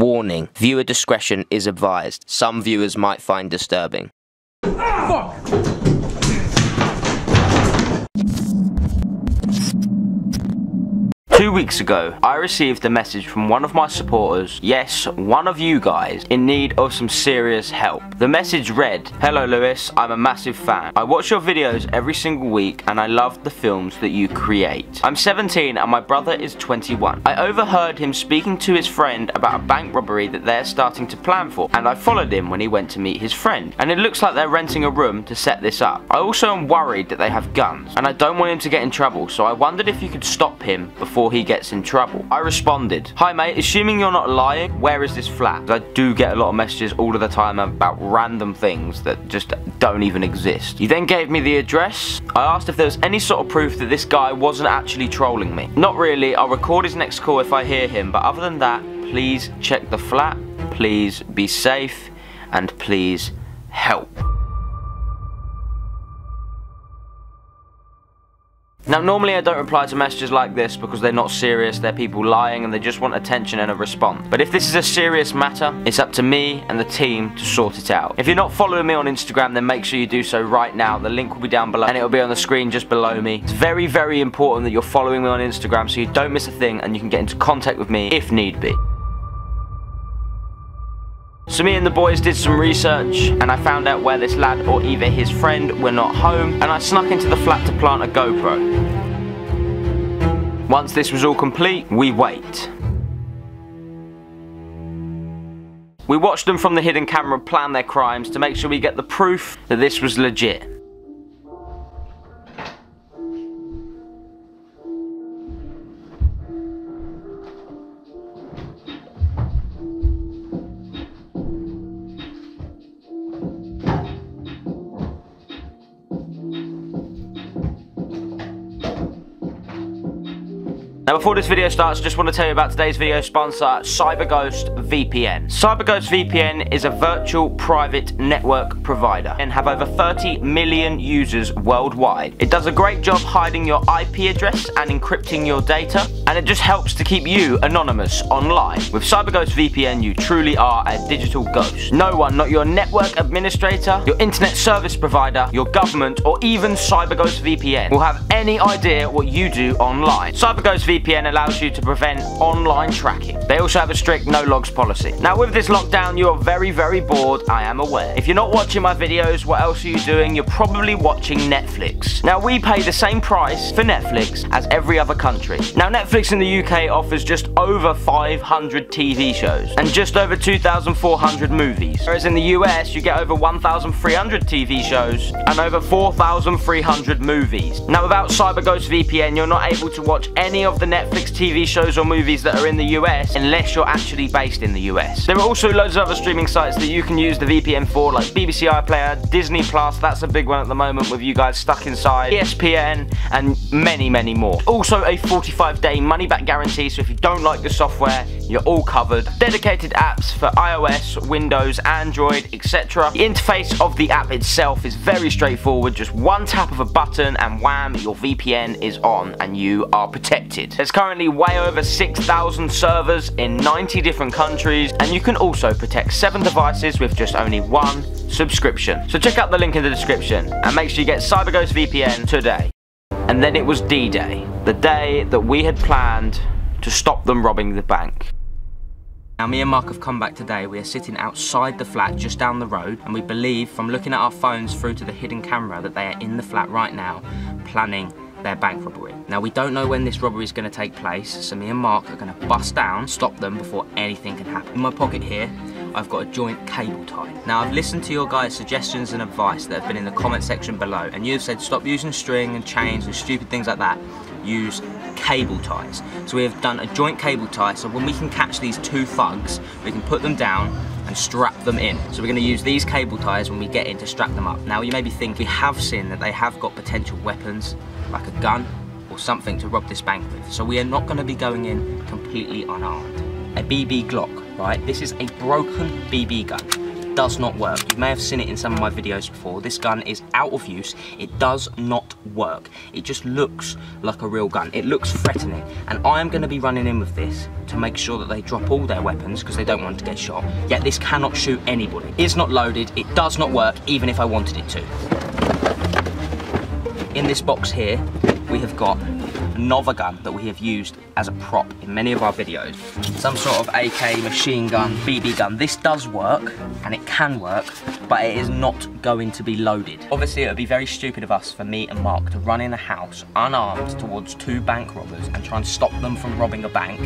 Warning, viewer discretion is advised. Some viewers might find disturbing. Ah, fuck! Two weeks ago, I received a message from one of my supporters, yes, one of you guys, in need of some serious help. The message read, "Hello Lewis, I'm a massive fan. I watch your videos every single week and I love the films that you create. I'm 17 and my brother is 21. I overheard him speaking to his friend about a bank robbery that they're starting to plan for, and I followed him when he went to meet his friend, and it looks like they're renting a room to set this up. I also am worried that they have guns, and I don't want him to get in trouble, so I wondered if you could stop him before he gets in trouble." I responded, "Hi mate, assuming you're not lying, where is this flat?" I do get a lot of messages all of the time about random things that just don't even exist. He then gave me the address. I asked if there was any sort of proof that this guy wasn't actually trolling me. "Not really, I'll record his next call if I hear him, but other than that, please check the flat, please be safe, and please help." Now normally I don't reply to messages like this because they're not serious, they're people lying and they just want attention and a response. But if this is a serious matter, it's up to me and the team to sort it out. If you're not following me on Instagram, then make sure you do so right now. The link will be down below and it'll be on the screen just below me. It's very, very important that you're following me on Instagram so you don't miss a thing and you can get into contact with me if need be. So me and the boys did some research and I found out where this lad or either his friend were not home, and I snuck into the flat to plant a GoPro. Once this was all complete, we wait. We watched them from the hidden camera plan their crimes to make sure we get the proof that this was legit. Now before this video starts, I just want to tell you about today's video sponsor, CyberGhost VPN. CyberGhost VPN is a virtual private network provider and have over 30 million users worldwide. It does a great job hiding your IP address and encrypting your data, and it just helps to keep you anonymous online. With CyberGhost VPN, you truly are a digital ghost. No one, not your network administrator, your internet service provider, your government, or even CyberGhost VPN will have any idea what you do online. CyberGhost VPN allows you to prevent online tracking. They also have a strict no logs policy. Now with this lockdown, you are very, very bored, I am aware. If you're not watching my videos, what else are you doing? You're probably watching Netflix. Now we pay the same price for Netflix as every other country. Now Netflix in the UK offers just over 500 TV shows and just over 2,400 movies. Whereas in the US, you get over 1,300 TV shows and over 4,300 movies. Now without CyberGhost VPN, you're not able to watch any of the Netflix TV shows or movies that are in the US unless you're actually based in the US. There are also loads of other streaming sites that you can use the VPN for, like BBC iPlayer, Disney Plus, that's a big one at the moment with you guys stuck inside, ESPN, and many, many more. Also a 45-day money-back guarantee, so if you don't like the software, you're all covered. Dedicated apps for iOS, Windows, Android, etc. The interface of the app itself is very straightforward, just one tap of a button and wham, your VPN is on and you are protected. There's currently way over 6,000 servers in 90 different countries, and you can also protect 7 devices with just only one subscription. So check out the link in the description and make sure you get CyberGhost VPN today. And then it was D-Day, the day that we had planned to stop them robbing the bank. Now me and Mark have come back today. We are sitting outside the flat just down the road, and we believe from looking at our phones through to the hidden camera that they are in the flat right now planning their bank robbery. Now we don't know when this robbery is going to take place, so me and Mark are going to bust down, stop them before anything can happen. In my pocket here, I've got a joint cable tie. Now I've listened to your guys' suggestions and advice that have been in the comment section below, and you've said stop using string and chains and stupid things like that. Use cable ties. So we have done a joint cable tie, so when we can catch these two thugs, we can put them down and strap them in. So we're going to use these cable ties when we get in to strap them up. Now you maybe think we have seen that they have got potential weapons, like a gun or something to rob this bank with. So we are not going to be going in completely unarmed. A BB Glock, right? This is a broken BB gun. does not work. You may have seen it in some of my videos before. This gun is out of use. It does not work. It just looks like a real gun. It looks threatening, and I am going to be running in with this to make sure that they drop all their weapons because they don't want to get shot. Yet this cannot shoot anybody. It's not loaded. It does not work even if I wanted it to. In this box here we have got another gun that we have used as a prop in many of our videos. Some sort of AK, machine gun, BB gun. This does work, and it can work, but it is not going to be loaded. Obviously, it would be very stupid of us, for me and Mark, to run in a house unarmed towards two bank robbers and try and stop them from robbing a bank.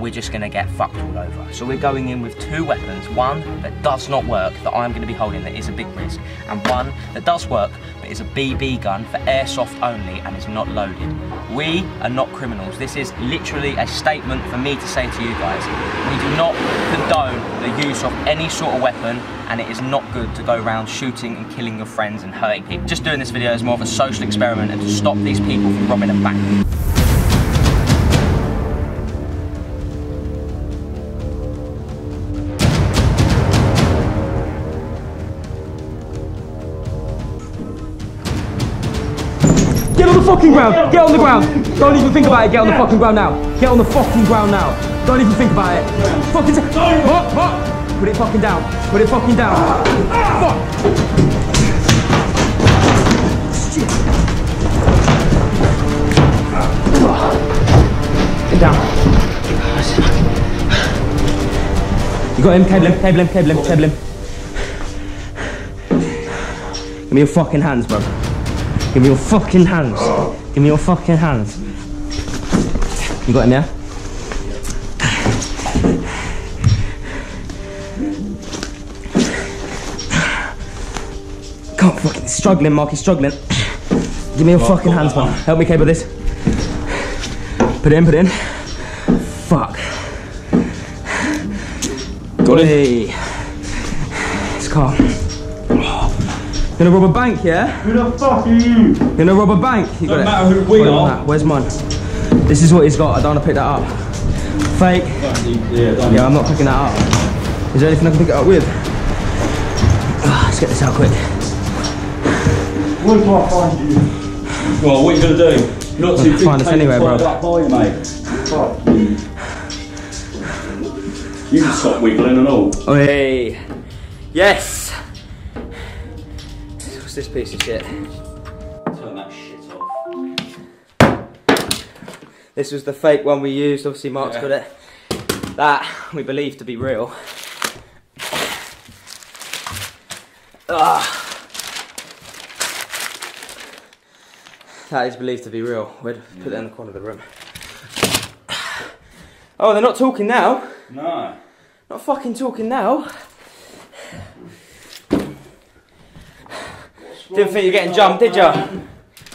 We're just gonna get fucked all over. So we're going in with two weapons, one that does not work, that I'm gonna be holding, that is a big risk, and one that does work, but is a BB gun for airsoft only and is not loaded. We are not criminals. This is literally a statement for me to say to you guys. We do not condone the use of any sort of weapon, and it is not good to go around shooting and killing your friends and hurting people. Just doing this video is more of a social experiment and to stop these people from robbing a bank. Get on the fucking ground! Get on the ground! Don't even think about it, get on the fucking ground now! Get on the fucking ground now! Don't even think about it! Fucking hop, hop! Put it fucking down! Put it fucking down! Fuck! Shit! Get down! You got him, cable him, cable him, cable him, cable him. Give me your fucking hands, bro. Give me your fucking hands. Give me your fucking hands. You got him, yeah? Come on, fucking struggling, Mark, he's struggling. Give me your fucking hands, man. Help me cable this. Put it in, put it in. Fuck. Got it. It's calm. Gonna rob a bank, yeah? Who the fuck are you? Gonna rob a bank? You got it. Doesn't matter who we are. Where's mine? This is what he's got. I don't want to pick that up. Fake. Yeah, I'm not picking that up. Is there anything I can pick it up with? Let's get this out quick. Where do I find you? Well, what are you gonna do? You're not too big to find us anyway, bro. Fuck you. You can stop wiggling and all. Oh, hey. Yes. This piece of shit. Turn that shit off. This was the fake one we used. Obviously, Mark's got it. That we believe to be real. That is believed to be real. We'd put it in the corner of the room. Oh, they're not talking now. No. Not fucking talking now. Didn't think you're getting jumped, did you?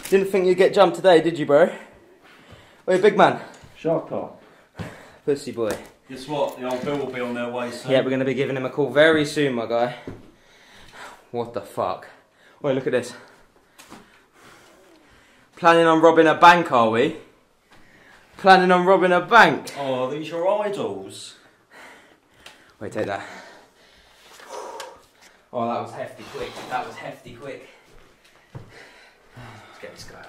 Didn't think you'd get jumped today, did you, bro? Oi, big man. Shark cop. Pussy boy. Guess what? The old Bill will be on their way soon. Yeah, we're going to be giving him a call very soon, my guy. What the fuck? Oi, look at this. Planning on robbing a bank, are we? Planning on robbing a bank. Oh, are these your idols? Wait, take that. Oh, that was hefty quick. That was hefty quick. Let's get this guy up.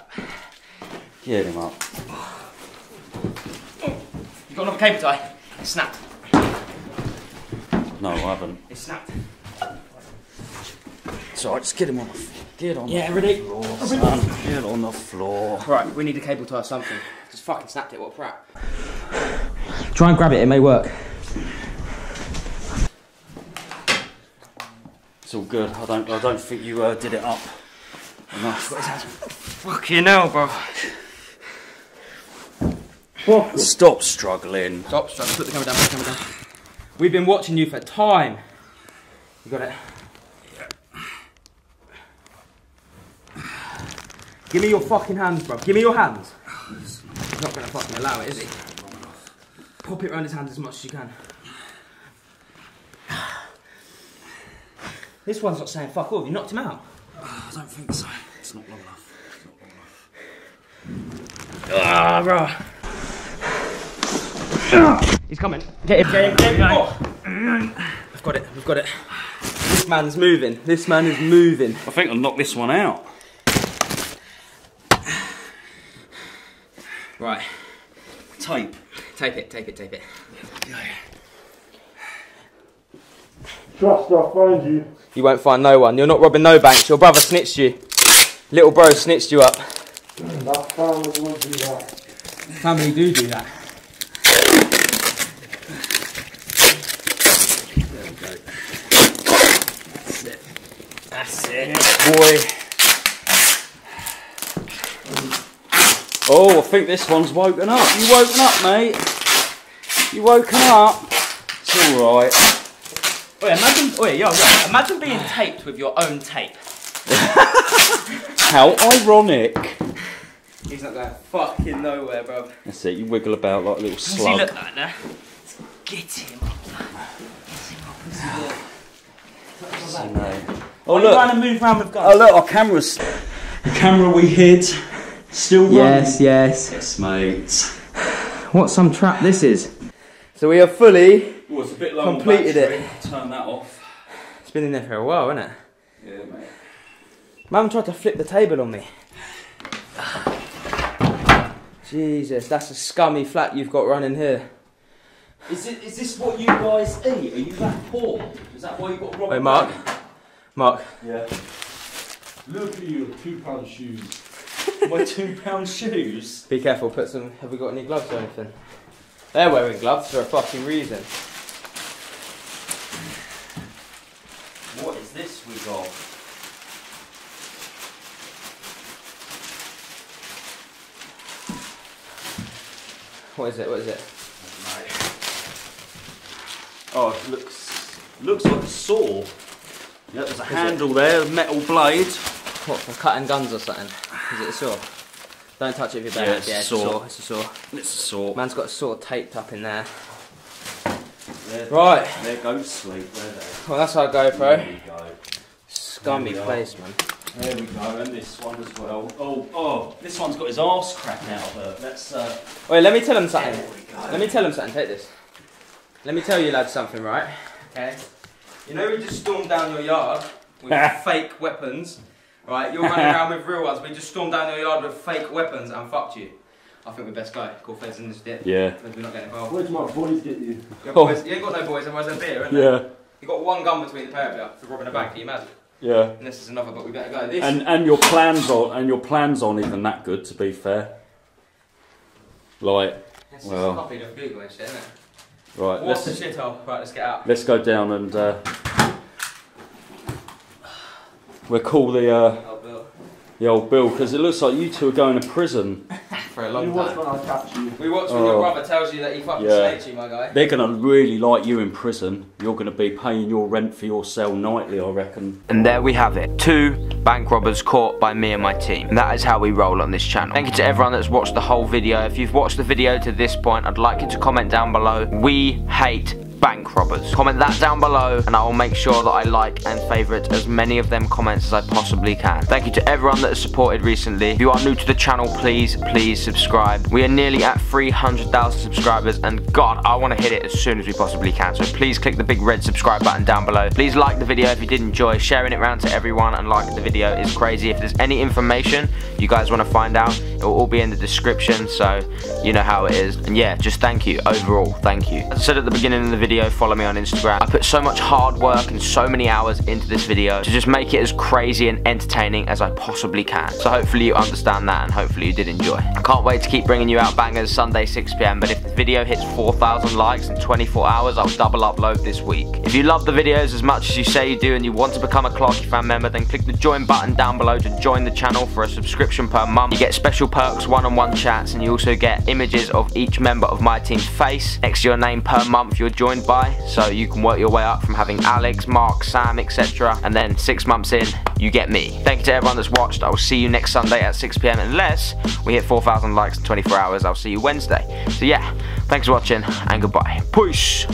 Get him up. You got another cable tie? It snapped. No, I haven't. It snapped. It's alright, just get him on the floor. Get on the floor, son. Get on the floor. Right, we need a cable tie or something. Just fucking snapped it, what a prat. Try and grab it, it may work. It's all good. I don't think you did it up enough. Fucking hell, bro. What? Stop struggling. Stop struggling. Put the camera down. Put the camera down. We've been watching you for time. You got it. Give me your fucking hands, bro. Give me your hands. He's not gonna fucking allow it, is he? Pop it around his hands as much as you can. This one's not saying fuck all. Have you knocked him out? I don't think so. It's not long enough. It's not long enough. Ah, bro. He's coming. Get him. Get him. Get him. I've got it. We've got it. This man's moving. This man is moving. I think I'll knock this one out. Right. Tape. Tape it, tape it, tape it. Trust I'll find you. You won't find no one. You're not robbing no banks. Your brother snitched you. Little bro snitched you up. That family would do that. Family do that. There we go. That's it. That's it, boy. Oh, I think this one's woken up. You woken up, mate. You woken up. It's all right. Oh, yeah, imagine. Oh, yeah, you're right. Imagine being taped with your own tape. How ironic. He's not going fucking nowhere, bro. That's it, you wiggle about like a little slug. Does he look like that? Let's get him up. Get him up. Oh, no. Oh, look. Trying to move around with guns. Oh, look, our camera's. The camera we hid still running. Yes, yes. Yes, mate. What some trap this is. So we have fully completed it. Turn that off. It's been in there for a while, hasn't it? Yeah, mate. Mum tried to flip the table on me. Jesus, that's a scummy flat you've got running here. Is this what you guys eat? Are you that poor? Is that why you got robbed? Hey, Mark. Mark. Yeah. Look at your £2 shoes. My £2 shoes? Be careful, put some. Have we got any gloves or anything? They're wearing gloves for a fucking reason. What is this we got? What is it? What is it? Oh, it looks like a saw. Yep, there's a handle there, a metal blade. What, for cutting guns or something? Is it a saw? Don't touch it if you're bad. Yeah, it's a saw. It's a saw. It's a saw. Man's got a saw taped up in there. There right. There goes sleep. There. Well, that's our GoPro. There we go. Scummy place, man. There we go, and this one as well. Oh, oh, this one's got his arse cracked out, but let's... Wait, let me tell him something. There we go. Let me tell him something, take this. Let me tell you lads something, right? Okay. You know we just stormed down your yard with fake weapons, right? You're running around with real ones, we just stormed down your yard with fake weapons and fucked you. I think we best go, call Fez and just dip. Yeah. Because we're not getting involved. Where do my boys get you? You ain't got no boys, otherwise they're beer, ain't they? Yeah. You've got one gun between the pair of you for robbing a bank, can you imagine? Yeah. And this is another, but we better go. This and your plans on aren't even that good, to be fair. Like, it's well, just copied off Google and shit, isn't it? Right. What's the shithole? Right, let's get out. Let's go down and we'll call the old Bill, because it looks like you two are going to prison for a long time. We watch when I catch you. We watch when your brother tells you that he fucking snaked you, my guy. They're gonna really like you in prison. You're gonna be paying your rent for your cell nightly, I reckon. And there we have it. 2 bank robbers caught by me and my team. And that is how we roll on this channel. Thank you to everyone that's watched the whole video. If you've watched the video to this point, I'd like you to comment down below. We hate bank robbers. Comment that down below and I will make sure that I like and favourite as many of them comments as I possibly can. Thank you to everyone that has supported recently. If you are new to the channel, please, please subscribe. We are nearly at 300,000 subscribers and God, I want to hit it as soon as we possibly can. So please click the big red subscribe button down below. Please like the video if you did enjoy. Sharing it around to everyone and liking the video is crazy. If there's any information you guys want to find out, it will all be in the description, so you know how it is. And yeah, just thank you overall. Thank you. As I said at the beginning of the video, follow me on Instagram. I put so much hard work and so many hours into this video to just make it as crazy and entertaining as I possibly can. So hopefully you understand that and hopefully you did enjoy. I can't wait to keep bringing you out bangers Sunday 6 PM, but if the video hits 4,000 likes in 24 hours, I'll double upload this week. If you love the videos as much as you say you do and you want to become a Clarky fan member, then click the join button down below to join the channel for a subscription per month. You get special perks, one-on-one chats, and you also get images of each member of my team's face next to your name per month you're joined by, so you can work your way up from having Alex, Mark, Sam, etc. And then 6 months in, you get me. Thank you to everyone that's watched. I will see you next Sunday at 6 PM unless we hit 4,000 likes in 24 hours. I'll see you Wednesday. So yeah, thanks for watching and goodbye. Peace.